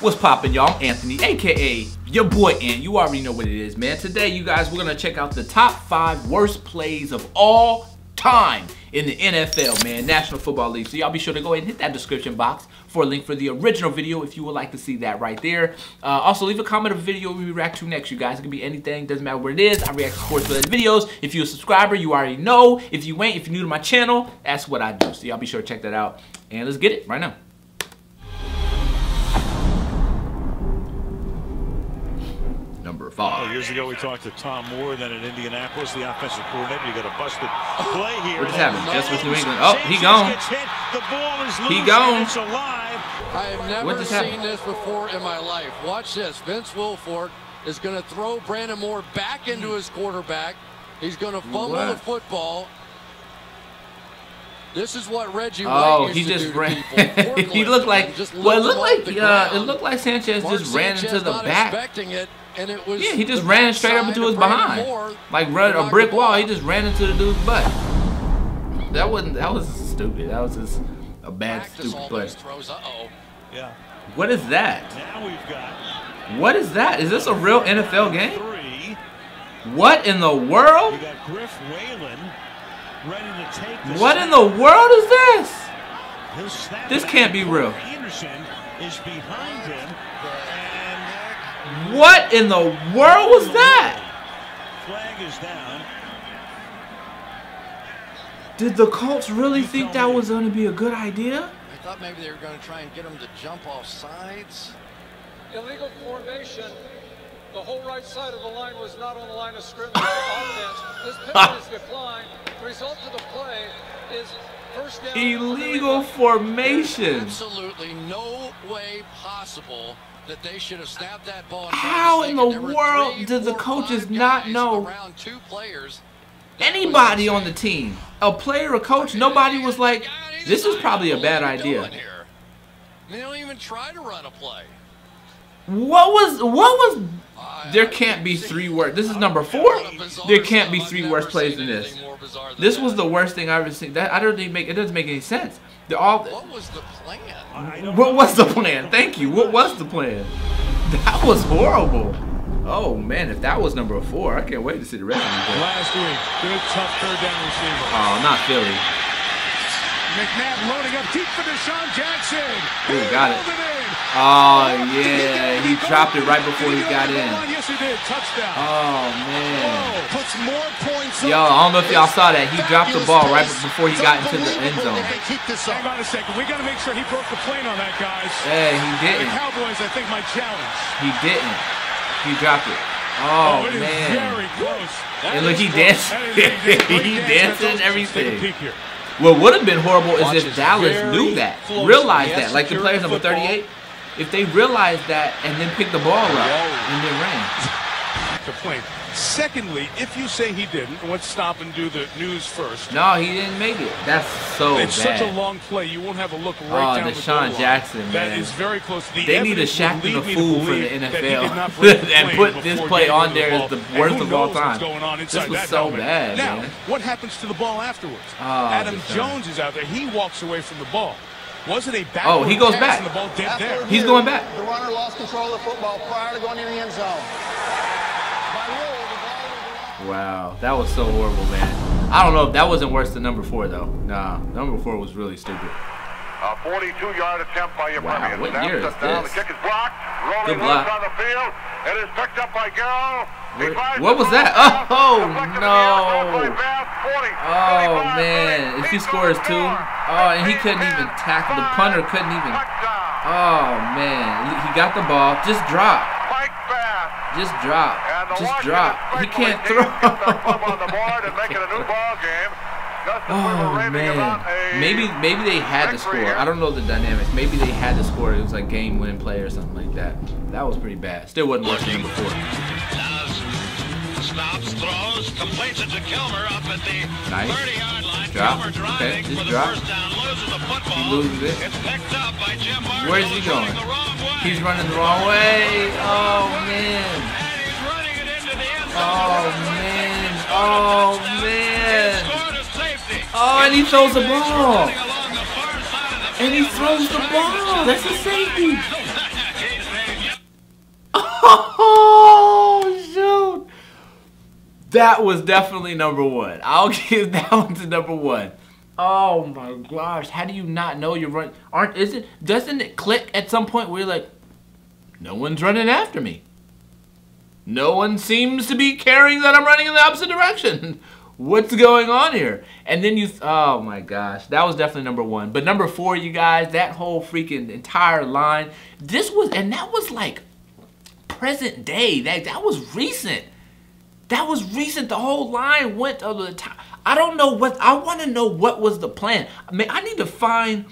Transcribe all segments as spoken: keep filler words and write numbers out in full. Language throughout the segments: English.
What's poppin', y'all? I'm Anthony, aka your boy Ant. You already know what it is, man. Today, you guys, we're gonna check out the top five worst plays of all time in the N F L, man, National Football League. So y'all be sure to go ahead and hit that description box for a link for the original video if you would like to see that right there. Uh, also, leave a comment of a video we react to next, you guys. It can be anything, doesn't matter what it is. I react, of course, to the videos. If you're a subscriber, you already know. If you ain't, if you're new to my channel, that's what I do. So y'all be sure to check that out. And let's get it right now. Number five. Years ago, we talked to Tom Moore, then in Indianapolis, the offensive coordinator. You got a busted play here. What just happened? Just with New England. Oh, he gone. The ball is loose. He gone. It's alive. I have never what just seen happened? This before in my life. Watch this. Vince Wilford is going to throw Brandon Moore back into his quarterback. He's going to fumble what? the football. This is what Reggie White oh, he used to just do ran. To he looked like. Just well, it looked like. Uh, it looked like Sanchez Mark just ran Sanchez into the not back. Expecting it. And it was yeah, he just ran straight up into his behind, Moore, like run a brick wall. He just ran into the dude's butt. That wasn't. That was stupid. That was just a bad, Practice stupid play. Uh-oh. Yeah. What is that? Now we've got what is that? Is this a real N F L game? Three. What in the world? You got Griff Whalen ready to take this what in the world is this? This can't be real. Anderson is behind him. What in the world was that? Flag is down. Did the Colts really think that was going to be a good idea? I thought maybe they were going to try and get him to jump off sides. Illegal formation. The whole right side of the line was not on the line of scrimmage for offense. This penalty is declined. The result of the play is first down. Illegal formation. Absolutely no way possible that they should have snapped that ball. How in the world did the coaches not know? Anybody on the team, a player, a coach, nobody was like, this is probably a bad idea. They don't even try to run a play. What was, what was, there can't be three worse. This is number four. There can't be three worse plays than this. This was the worst thing I've ever seen. That I don't think make, it doesn't make any sense. They're all, what was the plan? What was the plan? Thank you. What was the plan? That was horrible. Oh, man, if that was number four, I can't wait to see the rest of the game. Last week, good tough third down receiver. Oh, not Philly. McNabb loading up deep for Deshaun Jackson. Ooh, got it. Oh, yeah. He dropped it right before he got in. Yes, he did. Touchdown. Oh, man. Puts more points up. Yo, I don't know if y'all saw that. He dropped the ball right before he got into the end zone. Hang on a second. We got to make sure he broke the plane on that, guys. Yeah, he didn't. The Cowboys, I think, might challenge. He didn't. He dropped it. Oh, oh it man. Very close. And look, he danced. He danced and everything. What would have been horrible is if Dallas knew that, realized that, like the players number thirty-eight, if they realized that and then picked the ball up and then ran. Complaint. Secondly, if you say he didn't, let's stop and do the news first. No, he didn't make it. That's so bad. It's such a long play. You won't have a look right down the goal line. Oh, Deshaun Jackson, man. That is very close. They need a Shaq to the fool for the N F L and put this play on there as the worst of all time. This was so bad, man. Now, what happens to the ball afterwards? Adam Jones is out there. He walks away from the ball. Wasn't a back? Oh, he goes back. The ball dead there. He's going back. The runner lost control of the football prior to going in the end zone. Wow, that was so horrible, man. I don't know if that wasn't worse than number four, though. Nah, number four was really stupid. A forty-two yard attempt by your wow, what year is this? The kick is blocked. Rolling Good block. On the field. It is picked up by Garrow. What, what was that? Oh, oh no. Oh, man. If he scores two. Oh, and he couldn't even tackle. The punter couldn't even. Oh, man. He got the ball. Just drop. Just drop. Just drop. He can't throw. Oh, man. Maybe, maybe they had to score. I don't know the dynamics. Maybe they had to score. It was like game-winning play or something like that. That was pretty bad. Still wasn't worse than before. Stops, throws, completes it to Kilmer up at the thirty yard line. Kilmer driving for the first down, loses the football. He loses it. It's picked up by Jim. Where is he going? He's running the wrong way. Oh, man. And he's running it into the end zone. Oh, man. Oh, man. Oh, and he throws the ball. And he throws the ball. That's a safety. Oh, shoot. That was definitely number one. I'll give that one to number one. Oh my gosh, how do you not know you're running? Aren't, is it, doesn't it click at some point where you're like, no one's running after me. No one seems to be caring that I'm running in the opposite direction. What's going on here? And then you, oh my gosh, that was definitely number one. But number four, you guys, that whole freaking entire line, this was, and that was like present day. That, that was recent. That was recent. The whole line went over the top. I don't know what, I want to know what was the plan. I mean, I need to find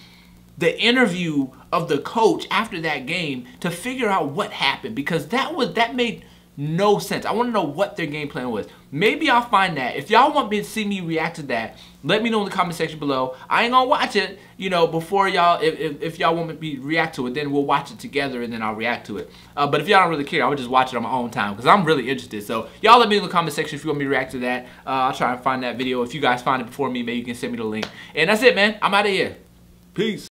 the interview of the coach after that game to figure out what happened, because that was, that made no sense. I want to know what their game plan was. Maybe I'll find that. If y'all want me to see me react to that, let me know in the comment section below. I ain't gonna watch it, you know, before y'all, if, if, if y'all want me to react to it, then we'll watch it together and then I'll react to it. Uh, but if y'all don't really care, I would just watch it on my own time because I'm really interested. So y'all let me know in the comment section if you want me to react to that. Uh, I'll try and find that video. If you guys find it before me, maybe you can send me the link. And that's it, man. I'm out of here. Peace.